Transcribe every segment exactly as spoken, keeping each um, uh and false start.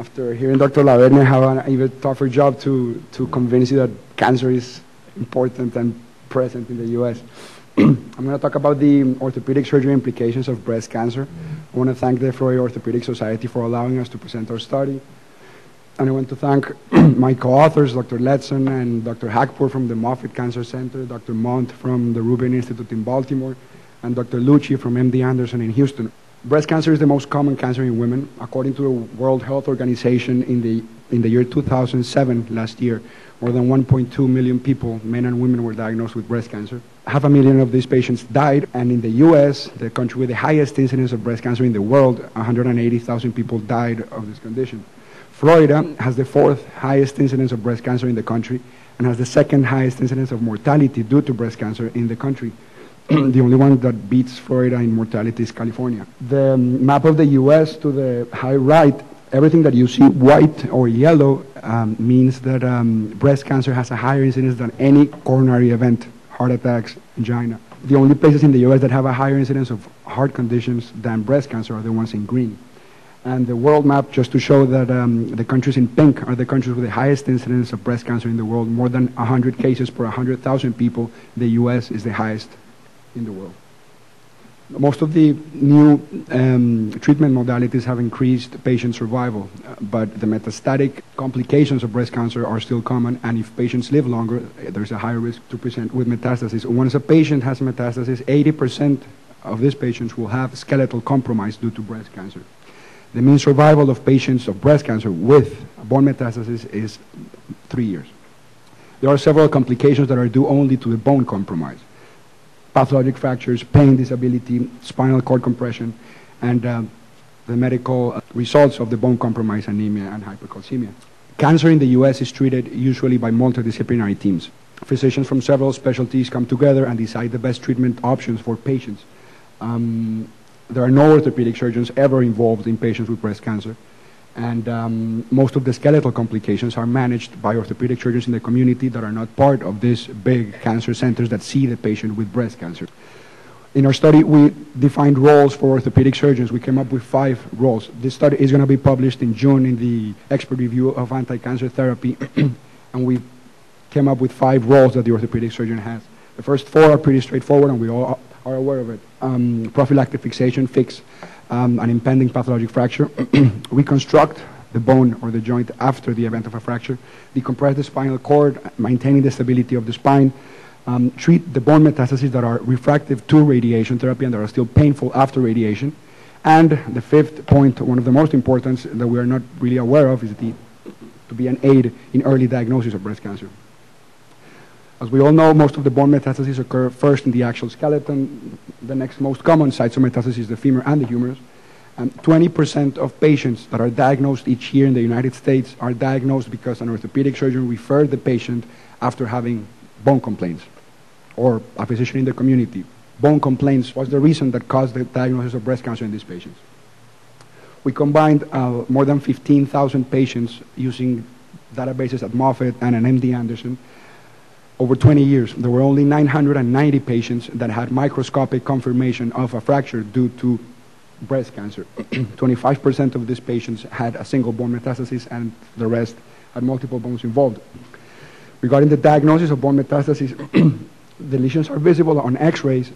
after hearing Doctor Laverne have an even tougher job to, to convince you that cancer is important and present in the U S I'm going to talk about the orthopedic surgery implications of breast cancer. I want to thank the Florida Orthopaedic Society for allowing us to present our study. And I want to thank my co-authors, Doctor Letson and Doctor Hackpour from the Moffitt Cancer Center, Doctor Mont from the Rubin Institute in Baltimore, and Doctor Lucci from M D Anderson in Houston. Breast cancer is the most common cancer in women. According to the World Health Organization, in the, in the year two thousand seven, last year, more than one point two million people, men and women, were diagnosed with breast cancer. Half a million of these patients died, and in the U S, the country with the highest incidence of breast cancer in the world, one hundred eighty thousand people died of this condition. Florida has the fourth highest incidence of breast cancer in the country and has the second highest incidence of mortality due to breast cancer in the country. The only one that beats Florida in mortality is California. The map of the U S to the high right, everything that you see white or yellow um, means that um, breast cancer has a higher incidence than any coronary event, heart attacks, angina. The only places in the U S that have a higher incidence of heart conditions than breast cancer are the ones in green. And the world map, just to show that um, the countries in pink are the countries with the highest incidence of breast cancer in the world, more than one hundred cases per one hundred thousand people. The U S is the highest in the world. Most of the new um, treatment modalities have increased patient survival, but the metastatic complications of breast cancer are still common, and if patients live longer, there's a higher risk to present with metastasis. Once a patient has metastasis, eighty percent of these patients will have skeletal compromise due to breast cancer. The mean survival of patients of breast cancer with bone metastasis is three years. There are several complications that are due only to the bone compromise. Pathologic fractures, pain, disability, spinal cord compression, and um, the medical results of the bone compromise, anemia, and hypercalcemia. Cancer in the U S is treated usually by multidisciplinary teams. Physicians from several specialties come together and decide the best treatment options for patients. Um, there are no orthopedic surgeons ever involved in patients with breast cancer, and um, most of the skeletal complications are managed by orthopedic surgeons in the community that are not part of these big cancer centers that see the patient with breast cancer. In our study, we defined roles for orthopedic surgeons. We came up with five roles. This study is going to be published in June in the Expert Review of Anti-Cancer Therapy, and we came up with five roles that the orthopedic surgeon has. The first four are pretty straightforward, and we all are aware of it. Um, prophylactic fixation, fix Um, an impending pathologic fracture, reconstruct the bone or the joint after the event of a fracture, decompress the spinal cord, maintaining the stability of the spine, um, treat the bone metastases that are refractive to radiation therapy and that are still painful after radiation. And the fifth point, one of the most important that we are not really aware of, is the, to be an aid in early diagnosis of breast cancer. As we all know, most of the bone metastases occur first in the axial skeleton. The next most common sites of metastasis is the femur and the humerus. And twenty percent of patients that are diagnosed each year in the United States are diagnosed because an orthopedic surgeon referred the patient after having bone complaints, or a physician in the community. Bone complaints was the reason that caused the diagnosis of breast cancer in these patients. We combined uh, more than fifteen thousand patients using databases at Moffitt and an M D Anderson. Over twenty years, there were only nine hundred ninety patients that had microscopic confirmation of a fracture due to breast cancer. twenty-five percent of these patients had a single bone metastasis, and the rest had multiple bones involved. Regarding the diagnosis of bone metastasis, the lesions are visible on x-rays um,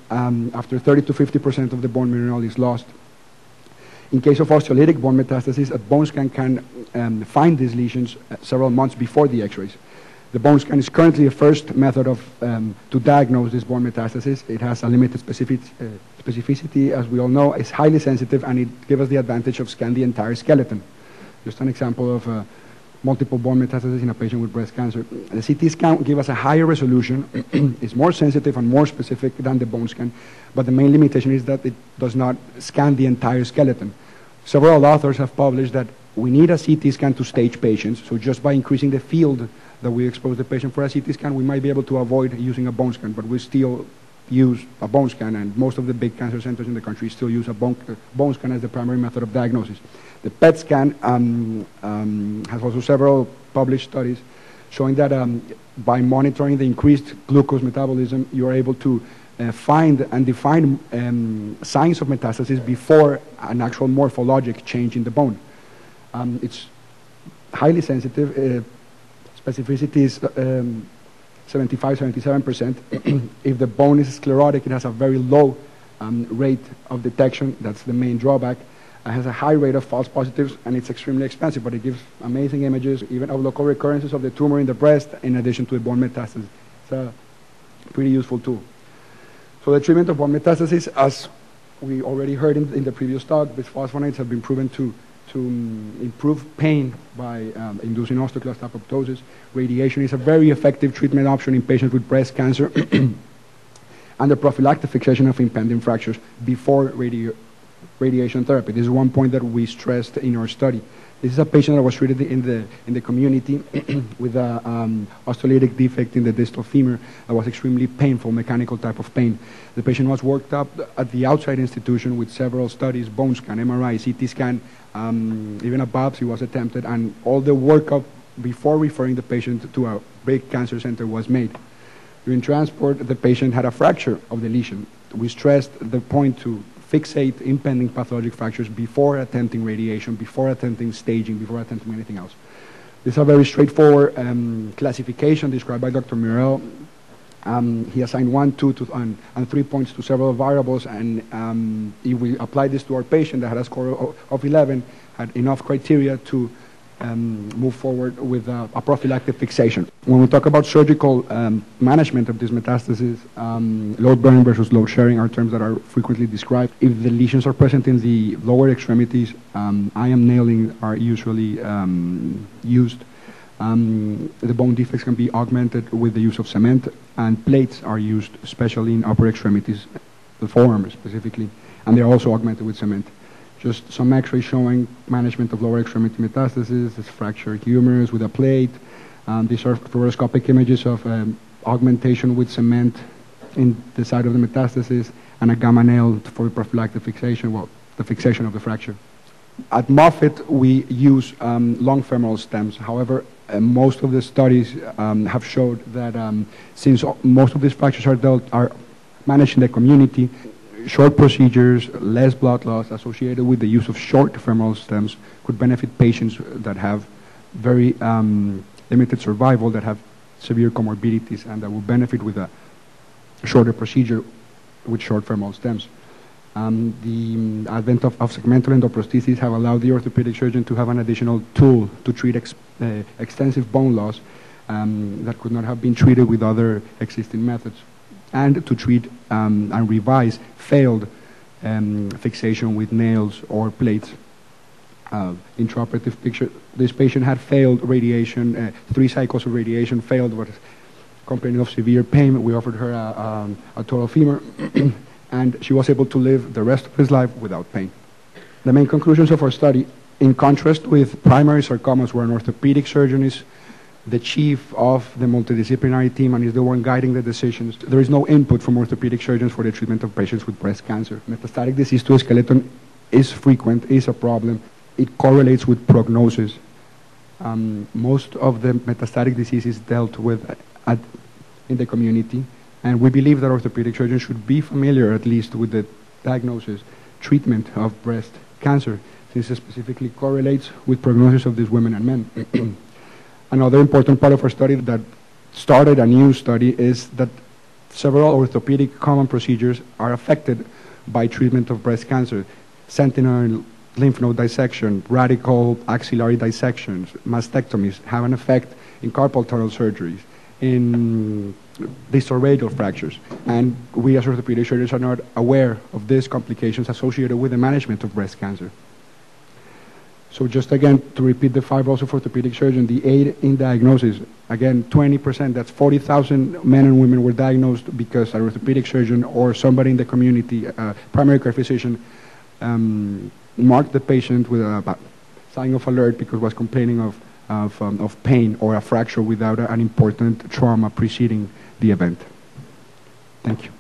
after thirty to fifty percent of the bone mineral is lost. In case of osteolytic bone metastasis, a bone scan can um, find these lesions several months before the x-rays. The bone scan is currently the first method of, um, to diagnose this bone metastasis. It has a limited specific, uh, specificity, as we all know. It's highly sensitive, and it gives us the advantage of scanning the entire skeleton. Just an example of uh, multiple bone metastasis in a patient with breast cancer. The C T scan gives us a higher resolution. It's more sensitive and more specific than the bone scan, but the main limitation is that it does not scan the entire skeleton. Several authors have published that we need a C T scan to stage patients, so just by increasing the field that we expose the patient for a C T scan, we might be able to avoid using a bone scan, but we still use a bone scan, and most of the big cancer centers in the country still use a bone, uh, bone scan as the primary method of diagnosis. The P E T scan um, um, has also several published studies showing that um, by monitoring the increased glucose metabolism, you are able to Uh, find and define um, signs of metastasis before an actual morphologic change in the bone. Um, it's highly sensitive, uh, specificity is um, seventy-five, seventy-seven percent. If the bone is sclerotic, it has a very low um, rate of detection. That's the main drawback. It has a high rate of false positives, and it's extremely expensive, but it gives amazing images, even of local recurrences of the tumor in the breast, in addition to the bone metastasis. It's a pretty useful tool. So the treatment of bone metastasis, as we already heard in, in the previous talk, bisphosphonates have been proven to, to um, improve pain by um, inducing osteoclast apoptosis. Radiation is a very effective treatment option in patients with breast cancer, and the prophylactic fixation of impending fractures before radi radiation therapy. This is one point that we stressed in our study. This is a patient that was treated in the, in the community with an um, osteolytic defect in the distal femur that was extremely painful, mechanical type of pain. The patient was worked up at the outside institution with several studies, bone scan, M R I, C T scan, um, even a biopsy was attempted, and all the workup before referring the patient to a big cancer center was made. During transport, the patient had a fracture of the lesion. We stressed the point to fixate impending pathologic fractures before attempting radiation, before attempting staging, before attempting anything else. This is a very straightforward um, classification described by Doctor Murrell. Um, he assigned one, two, two and, and three points to several variables, and um, if we applied this to our patient that had a score of, of eleven, had enough criteria to um, move forward with uh, a prophylactic fixation. When we talk about surgical um, management of these metastases, um, load bearing versus load sharing are terms that are frequently described. If the lesions are present in the lower extremities, um, I M nailing are usually um, used. Um, the bone defects can be augmented with the use of cement, and plates are used, especially in upper extremities, the forearm specifically, and they're also augmented with cement. Just some x-ray showing management of lower extremity metastasis, this fractured humerus with a plate. Um, these are fluoroscopic images of um, augmentation with cement in the side of the metastasis, and a gamma nail for prophylactic fixation, well, the fixation of the fracture. At Moffitt, we use um, long femoral stems. However, uh, most of the studies um, have showed that um, since most of these fractures are, dealt, are managed in the community, short procedures, less blood loss associated with the use of short femoral stems could benefit patients that have very um, limited survival, that have severe comorbidities, and that will benefit with a shorter procedure with short femoral stems. Um, the advent of, of segmental endoprostheses have allowed the orthopedic surgeon to have an additional tool to treat ex, uh, extensive bone loss um, that could not have been treated with other existing methods, and to treat um, and revise failed um, fixation with nails or plates. Uh, intraoperative picture, this patient had failed radiation, uh, three cycles of radiation, failed, was complaining of severe pain. We offered her a, a, a total femur, and she was able to live the rest of his life without pain. The main conclusions of our study, in contrast with primary sarcomas, where an orthopedic surgeon is the chief of the multidisciplinary team and is the one guiding the decisions, there is no input from orthopedic surgeons for the treatment of patients with breast cancer. Metastatic disease to the skeleton is frequent, is a problem. It correlates with prognosis. Um, most of the metastatic disease is dealt with at, at, in the community, and we believe that orthopedic surgeons should be familiar at least with the diagnosis, treatment of breast cancer, since it specifically correlates with prognosis of these women and men. Another important part of our study that started a new study is that several orthopedic common procedures are affected by treatment of breast cancer. Sentinel lymph node dissection, radical axillary dissections, mastectomies have an effect in carpal tunnel surgeries, in distal radial fractures. And we as orthopedic surgeons are not aware of these complications associated with the management of breast cancer. So just again, to repeat the five roles of orthopedic surgeon, the aid in diagnosis, again, twenty percent, that's forty thousand men and women were diagnosed because an orthopedic surgeon or somebody in the community, uh, primary care physician, um, marked the patient with a sign of alert because was complaining of, of, um, of pain or a fracture without an important trauma preceding the event. Thank you.